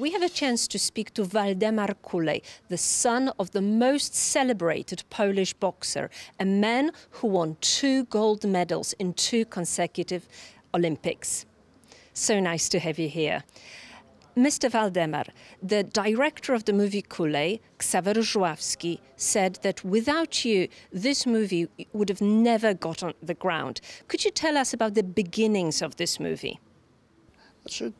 we have a chance to speak to Waldemar Kulej, the son of the most celebrated Polish boxer, a man who won 2 gold medals in 2 consecutive Olympics. So nice to have you here. Mr. Waldemar, the director of the movie Kulej, Xawery Żuławski, said that without you, this movie would have never got on the ground. Could you tell us about the beginnings of this movie? It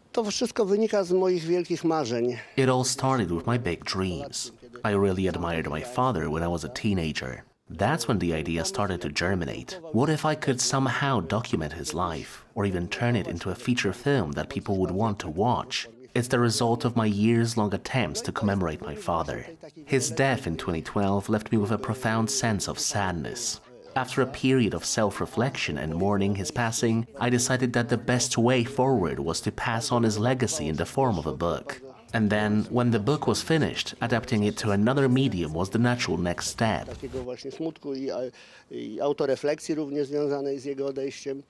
all started with my big dreams. I really admired my father when I was a teenager. That's when the idea started to germinate. What if I could somehow document his life, or even turn it into a feature film that people would want to watch? It's the result of my years-long attempts to commemorate my father. His death in 2012 left me with a profound sense of sadness. After a period of self-reflection and mourning his passing, I decided that the best way forward was to pass on his legacy in the form of a book. And then, when the book was finished, adapting it to another medium was the natural next step.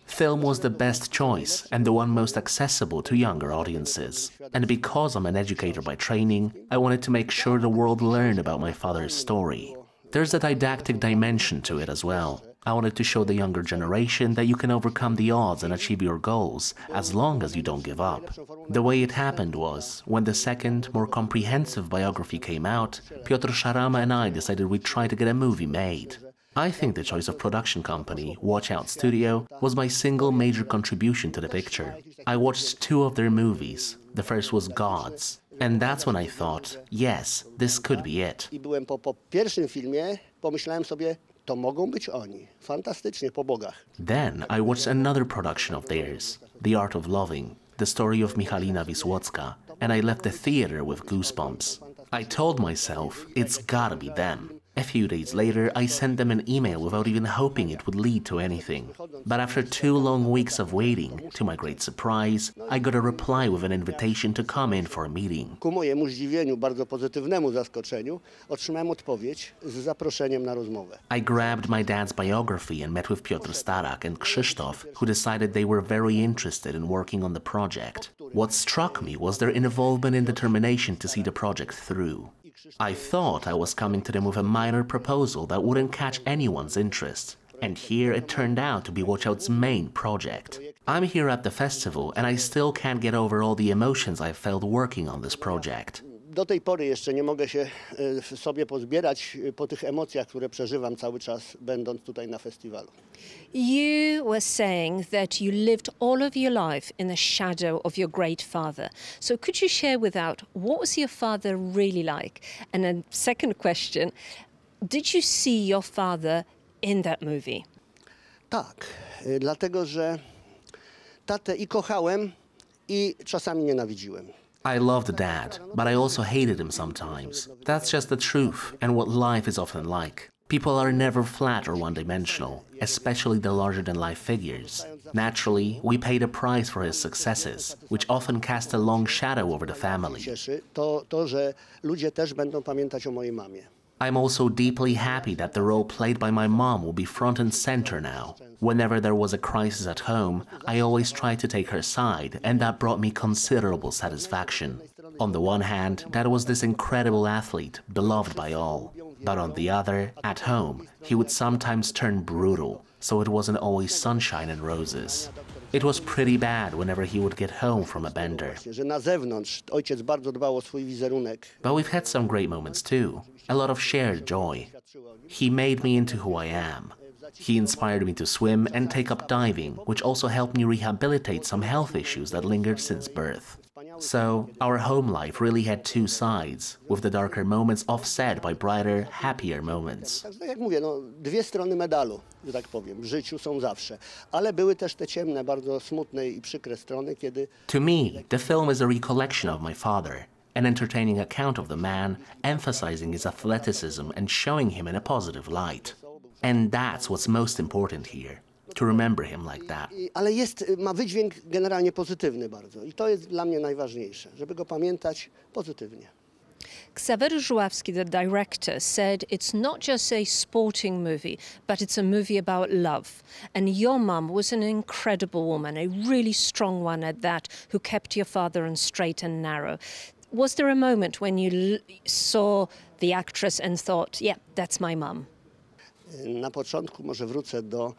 Film was the best choice and the one most accessible to younger audiences. And because I'm an educator by training, I wanted to make sure the world learned about my father's story. There's a didactic dimension to it as well. I wanted to show the younger generation that you can overcome the odds and achieve your goals, as long as you don't give up. The way it happened was, when the second, more comprehensive biography came out, Piotr Sharama and I decided we'd try to get a movie made. I think the choice of production company, Watch Out Studio, was my single major contribution to the picture. I watched 2 of their movies. The first was Gods. And that's when I thought, yes, this could be it. Then I watched another production of theirs, The Art of Loving, the story of Michalina Wisłocka, and I left the theater with goosebumps. I told myself, it's gotta be them. A few days later, I sent them an email without even hoping it would lead to anything. But after 2 long weeks of waiting, to my great surprise, I got a reply with an invitation to come in for a meeting. I grabbed my dad's biography and met with Piotr Starak and Krzysztof, who decided they were very interested in working on the project. What struck me was their involvement and determination to see the project through. I thought I was coming to them with a minor proposal that wouldn't catch anyone's interest. And here it turned out to be Watch Out's main project. I'm here at the festival and I still can't get over all the emotions I felt working on this project. Do tej pory jeszcze nie mogę się w sobie pozbierać po tych emocjach, które przeżywam cały czas, będąc tutaj na festiwalu. You were saying that you lived all of your life in the shadow of your great father. So could you share with us what was your father really like? And a second question, did you see your father in that movie? Tak, dlatego że tatę i kochałem i czasami nienawidziłem. I loved Dad, but I also hated him sometimes. That's just the truth and what life is often like. People are never flat or one-dimensional, especially the larger-than-life figures. Naturally, we paid a price for his successes, which often cast a long shadow over the family. I'm also deeply happy that the role played by my mom will be front and center now. Whenever there was a crisis at home, I always tried to take her side, and that brought me considerable satisfaction. On the one hand, Dad was this incredible athlete, beloved by all. But on the other, at home, he would sometimes turn brutal, so it wasn't always sunshine and roses. It was pretty bad whenever he would get home from a bender. But we've had some great moments too, a lot of shared joy. He made me into who I am. He inspired me to swim and take up diving, which also helped me rehabilitate some health issues that lingered since birth. So, our home life really had 2 sides, with the darker moments offset by brighter, happier moments. To me, the film is a recollection of my father, an entertaining account of the man, emphasizing his athleticism and showing him in a positive light. And that's what's most important here. To remember him like that. Ale ma wydźwięk generalnie pozytywny bardzo I to jest dla mnie najważniejsze, żeby go pamiętać pozytywnie. Xawery Żuławski, the director, said it's not just a sporting movie, but it's a movie about love. And your mum was an incredible woman, a really strong one at that, who kept your father on straight and narrow. Was there a moment when you saw the actress and thought, yeah, that's my mom? Na początku może wrócę do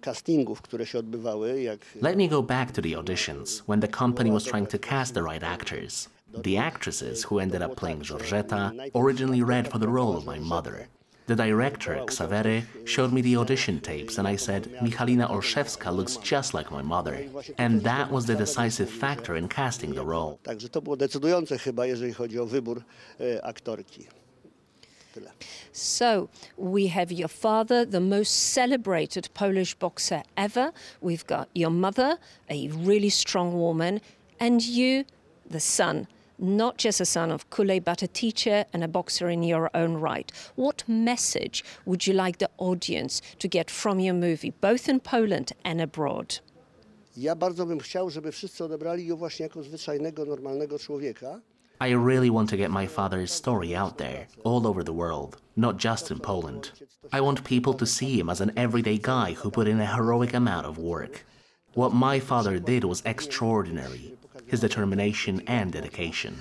castingów, które się odbywały, jak... Let me go back to the auditions, when the company was trying to cast the right actors. The actresses who ended up playing Georgetta originally read for the role of my mother. The director, Xawery, showed me the audition tapes and I said, Michalina Olszewska looks just like my mother. And that was the decisive factor in casting the role. Także to było decydujące chyba, jeżeli chodzi o wybór aktorki. So, we have your father, the most celebrated Polish boxer ever. We've got your mother, a really strong woman, and you, the son. Not just a son of Kulej, but a teacher and a boxer in your own right. What message would you like the audience to get from your movie, both in Poland and abroad? Ja bardzo bym chciał, żeby wszyscy odebrali ją właśnie jako zwyczajnego, normalnego człowieka. I really want to get my father's story out there, all over the world, not just in Poland. I want people to see him as an everyday guy who put in a heroic amount of work. What my father did was extraordinary, his determination and dedication.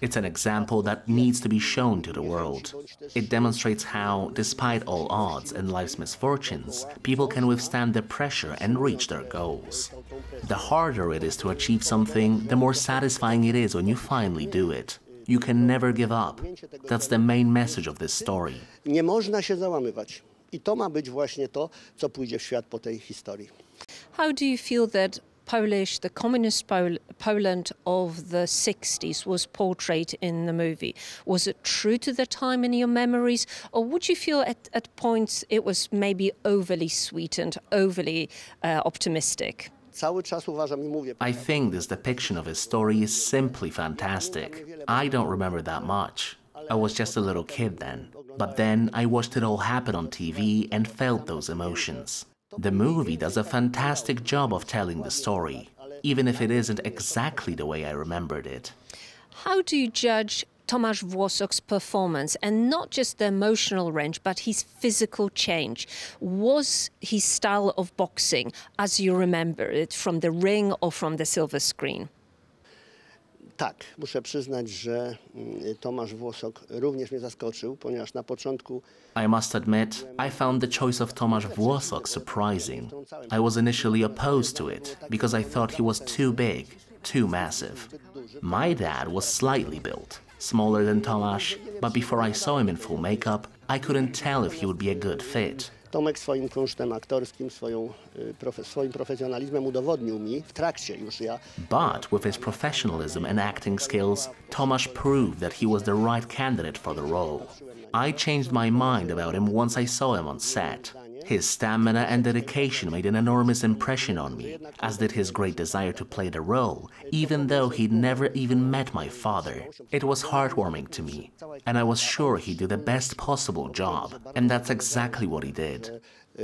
It's an example that needs to be shown to the world. It demonstrates how, despite all odds and life's misfortunes, people can withstand the pressure and reach their goals. The harder it is to achieve something, the more satisfying it is when you finally do it. You can never give up. That's the main message of this story. Nie można się załamywać. I to ma być właśnie to, co pójdzie w świat po tej historii. How do you feel that Polish, the communist Poland of the 60s was portrayed in the movie? Was it true to the time in your memories? Or would you feel at points it was maybe overly sweetened, overly optimistic? I think this depiction of his story is simply fantastic. I don't remember that much. I was just a little kid then. But then I watched it all happen on TV and felt those emotions. The movie does a fantastic job of telling the story, even if it isn't exactly the way I remembered it. How do you judge Tomasz Włosok's performance, and not just the emotional range, but his physical change? Was his style of boxing, as you remember it, from the ring or from the silver screen? Tak, muszę przyznać, że Tomasz Włosok również mnie zaskoczył, ponieważ na początku... I must admit, I found the choice of Tomasz Włosok surprising. I was initially opposed to it, because I thought he was too big, too massive. My dad was slightly built, smaller than Tomasz, but before I saw him in full makeup, I couldn't tell if he would be a good fit. Tomek swoim kunsztem aktorskim, swoim profesjonalizmem udowodnił mi w trakcie już ja. But with his professionalism and acting skills, Tomasz proved that he was the right candidate for the role. I changed my mind about him once I saw him on set. His stamina and dedication made an enormous impression on me, as did his great desire to play the role, even though he'd never even met my father. It was heartwarming to me, and I was sure he'd do the best possible job, and that's exactly what he did.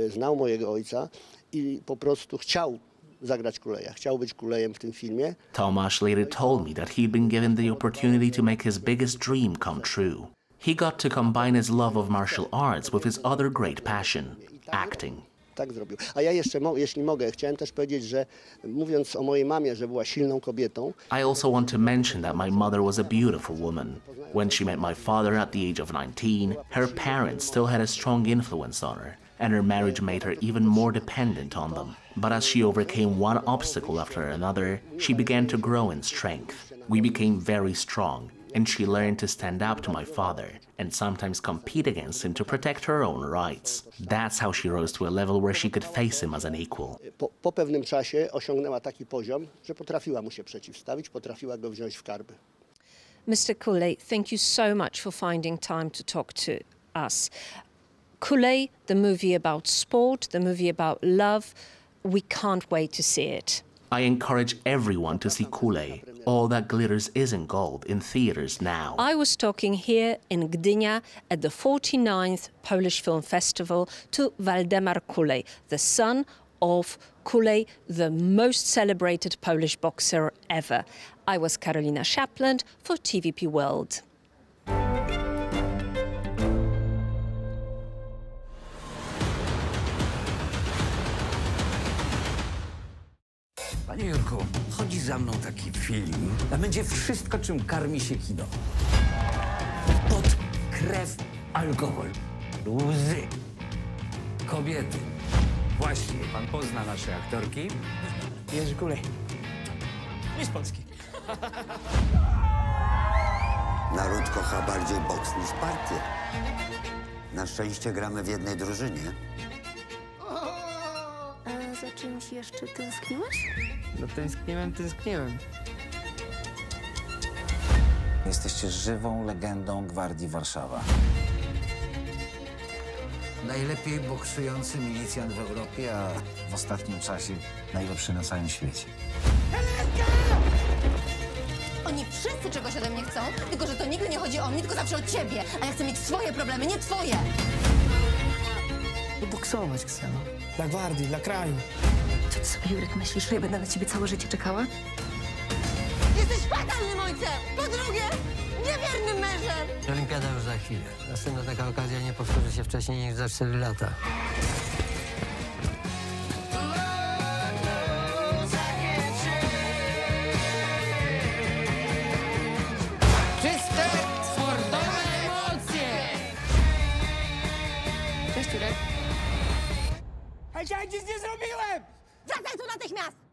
Znał mojego ojca I po prostu chciał zagrać Kuleja, chciał być Kulejem w tym filmie. Tomasz later told me that he'd been given the opportunity to make his biggest dream come true. He got to combine his love of martial arts with his other great passion, acting. Tak zrobił. A ja jeszcze, jeśli mogę, chciałem też powiedzieć, że mówiąc o mojej mamie, że była silną kobietą. I also want to mention that my mother was a beautiful woman. When she met my father at the age of 19, her parents still had a strong influence on her, and her marriage made her even more dependent on them. But as she overcame one obstacle after another, she began to grow in strength. We became very strong, and she learned to stand up to my father and sometimes compete against him to protect her own rights. That's how she rose to a level where she could face him as an equal. Po pewnym czasie osiągnęła taki poziom, że potrafiła mu się przeciwstawić, potrafiła go wziąć w karby. Mr. Kulej, thank you so much for finding time to talk to us. Kulej, the movie about sport, the movie about love, we can't wait to see it. I encourage everyone to see Kulej. All That Glitters Isn't Gold in theaters now. I was talking here in Gdynia at the 49th Polish Film Festival to Waldemar Kulej, the son of Kulej, the most celebrated Polish boxer ever. I was Karolina Shapland for TVP World. Panie Jurku, chodzi za mną taki film, a będzie wszystko, czym karmi się kino. Pot, krew, alkohol, łzy, kobiety. Właśnie, pan pozna nasze aktorki. Jerzy Kulej. Nie z Polski. Naród kocha bardziej boks niż partię. Na szczęście gramy w jednej drużynie. A za czymś jeszcze tęskniłeś? No tęskniłem. Jesteście żywą legendą Gwardii Warszawa. Najlepiej boksujący milicjant w Europie, a w ostatnim czasie najlepszy na całym świecie. Oni wszyscy czegoś ode mnie chcą, tylko że to nigdy nie chodzi o mnie, tylko zawsze o ciebie. A ja chcę mieć swoje problemy, nie twoje. I boksować chcę. Dla gwardii, dla kraju. Co ty sobie, Jurek, myślisz, że ja będę na ciebie całe życie czekała? Jesteś fatalnym ojcem! Po drugie, niewiernym mężem! Olimpiada już za chwilę. Następna taka okazja nie powtórzy się wcześniej niż za 4 lata. Ja nic nie zrobiłem! Wracaj tu natychmiast!